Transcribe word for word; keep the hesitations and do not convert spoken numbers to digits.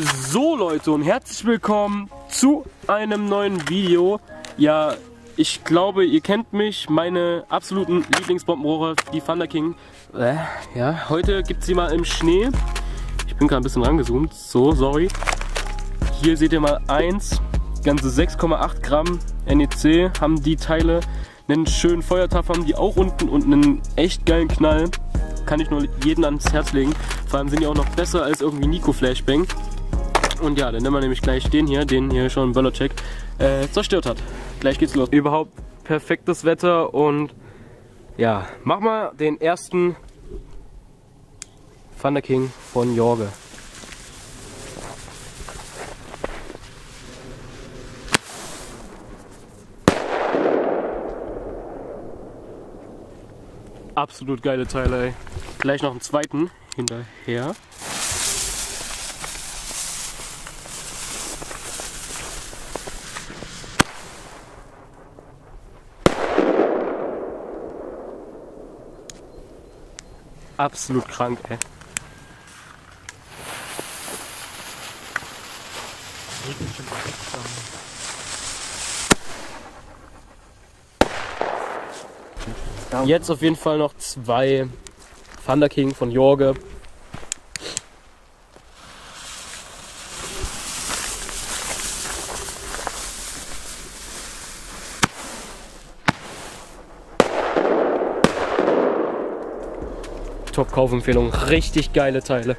So Leute und herzlich willkommen zu einem neuen Video. Ja, ich glaube, ihr kennt mich, meine absoluten Lieblingsbombenrohre, die Thunder King. Äh, ja, heute gibt es sie mal im Schnee. Ich bin gerade ein bisschen rangezoomt, so, sorry. Hier seht ihr mal eins, ganze sechs Komma acht Gramm N E C haben die Teile. Einen schönen Feuertapf haben die auch unten und einen echt geilen Knall. Kann ich nur jeden ans Herz legen. Vor allem sind die auch noch besser als irgendwie Nico Flashbang. Und ja, dann nehmen wir nämlich gleich den hier, den hier schon Böllercheck äh, zerstört hat. Gleich geht's los. Überhaupt perfektes Wetter und ja, mach mal den ersten Thunder King von Jorge. Absolut geile Teile, ey. Gleich noch einen zweiten hinterher. Absolut krank, ey. Jetzt auf jeden Fall noch zwei Thunder King von Jorge. Top Kaufempfehlung, richtig geile Teile.